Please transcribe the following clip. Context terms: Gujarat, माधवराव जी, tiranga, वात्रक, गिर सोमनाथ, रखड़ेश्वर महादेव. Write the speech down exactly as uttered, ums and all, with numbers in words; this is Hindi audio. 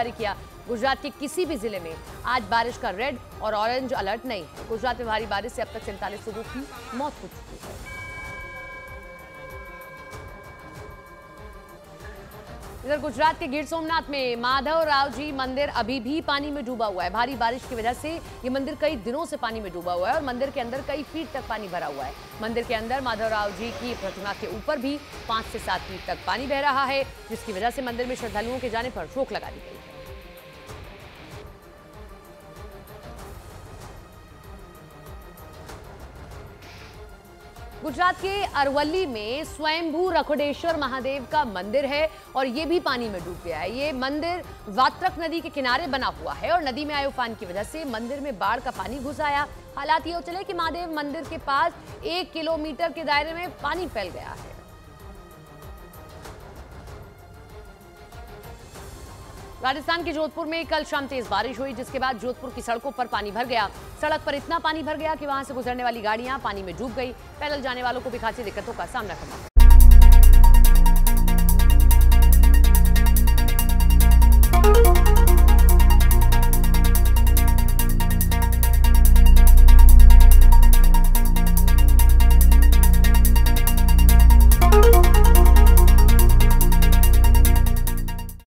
जारी किया। गुजरात के किसी भी जिले में आज बारिश का रेड और ऑरेंज अलर्ट नहीं है। गुजरात में भारी बारिश से अब तक सैंतालीस लोगों की मौत हो चुकी है। इधर गुजरात के गिर सोमनाथ में माधवराव जी मंदिर अभी भी पानी में डूबा हुआ है। भारी बारिश की वजह से ये मंदिर कई दिनों से पानी में डूबा हुआ है और मंदिर के अंदर कई फीट तक पानी भरा हुआ है। मंदिर के अंदर माधवराव जी की प्रतिमा के ऊपर भी पांच से सात फीट तक पानी बह रहा है, जिसकी वजह से मंदिर में श्रद्धालुओं के जाने पर रोक लगा दी गई है। गुजरात के अरवली में स्वयंभू रखड़ेश्वर महादेव का मंदिर है और ये भी पानी में डूब गया है। ये मंदिर वात्रक नदी के किनारे बना हुआ है और नदी में आए उफान की वजह से मंदिर में बाढ़ का पानी घुस आया। हालात ये उछले कि महादेव मंदिर के पास एक किलोमीटर के दायरे में पानी फैल गया है। राजस्थान के जोधपुर में कल शाम तेज बारिश हुई, जिसके बाद जोधपुर की सड़कों पर पानी भर गया। सड़क पर इतना पानी भर गया कि वहां से गुजरने वाली गाड़ियां पानी में डूब गई। पैदल जाने वालों को भी खासी दिक्कतों का सामना करना पड़ा।